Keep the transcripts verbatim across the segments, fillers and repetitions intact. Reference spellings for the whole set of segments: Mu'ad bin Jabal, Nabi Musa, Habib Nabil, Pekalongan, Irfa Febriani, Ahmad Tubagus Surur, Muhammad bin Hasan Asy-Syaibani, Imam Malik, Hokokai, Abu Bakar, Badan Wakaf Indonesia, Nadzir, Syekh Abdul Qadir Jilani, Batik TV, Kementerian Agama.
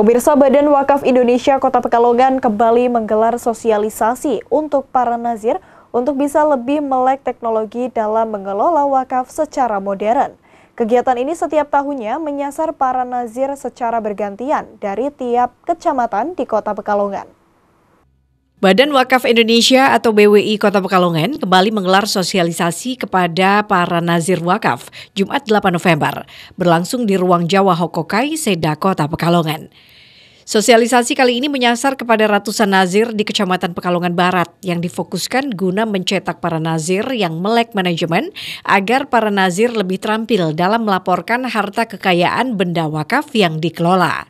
Pemirsa, Badan Wakaf Indonesia Kota Pekalongan kembali menggelar sosialisasi untuk para Nadzir untuk bisa lebih melek teknologi dalam mengelola wakaf secara modern. Kegiatan ini setiap tahunnya menyasar para Nadzir secara bergantian dari tiap kecamatan di Kota Pekalongan. Badan Wakaf Indonesia atau B W I Kota Pekalongan kembali menggelar sosialisasi kepada para Nadzir wakaf Jumat delapan November, berlangsung di Ruang Jawa Hokokai, Seda, Kota Pekalongan. Sosialisasi kali ini menyasar kepada ratusan Nadzir di Kecamatan Pekalongan Barat yang difokuskan guna mencetak para Nadzir yang melek manajemen agar para Nadzir lebih terampil dalam melaporkan harta kekayaan benda wakaf yang dikelola.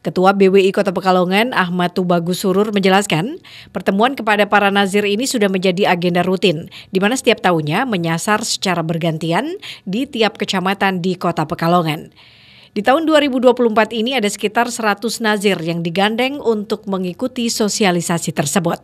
Ketua B W I Kota Pekalongan, Ahmad Tubagus Surur, menjelaskan, pertemuan kepada para Nadzir ini sudah menjadi agenda rutin, di mana setiap tahunnya menyasar secara bergantian di tiap kecamatan di Kota Pekalongan. Di tahun dua ribu dua puluh empat ini ada sekitar seratus Nadzir yang digandeng untuk mengikuti sosialisasi tersebut.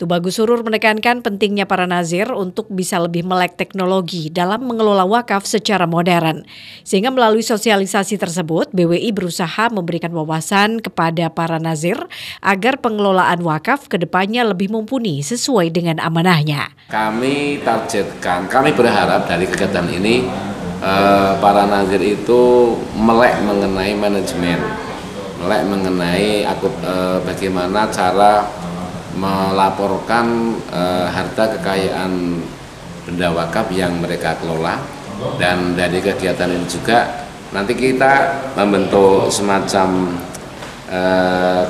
Tubagus Surur menekankan pentingnya para Nadzir untuk bisa lebih melek teknologi dalam mengelola wakaf secara modern. Sehingga melalui sosialisasi tersebut, B W I berusaha memberikan wawasan kepada para Nadzir agar pengelolaan wakaf ke depannya lebih mumpuni sesuai dengan amanahnya. Kami targetkan, kami berharap dari kegiatan ini para Nadzir itu melek mengenai manajemen, melek mengenai bagaimana cara melaporkan e, harta kekayaan benda wakaf yang mereka kelola, dan dari kegiatan ini juga nanti kita membentuk semacam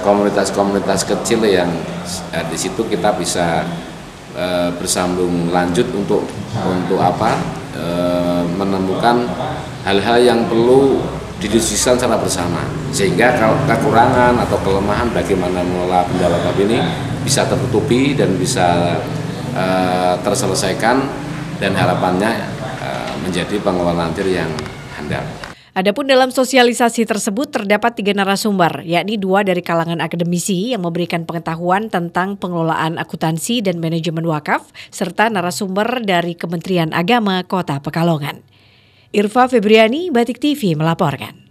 komunitas-komunitas kecil yang ya, di situ kita bisa e, bersambung lanjut untuk untuk apa e, menemukan hal-hal yang perlu didiskusikan secara bersama, sehingga kalau kekurangan atau kelemahan bagaimana mengelola benda wakaf ini bisa tertutupi dan bisa uh, terselesaikan, dan harapannya uh, menjadi pengelolaan Nadzir yang handal. Adapun dalam sosialisasi tersebut terdapat tiga narasumber, yakni dua dari kalangan akademisi yang memberikan pengetahuan tentang pengelolaan akuntansi dan manajemen wakaf, serta narasumber dari Kementerian Agama Kota Pekalongan. Irfa Febriani, Batik T V melaporkan.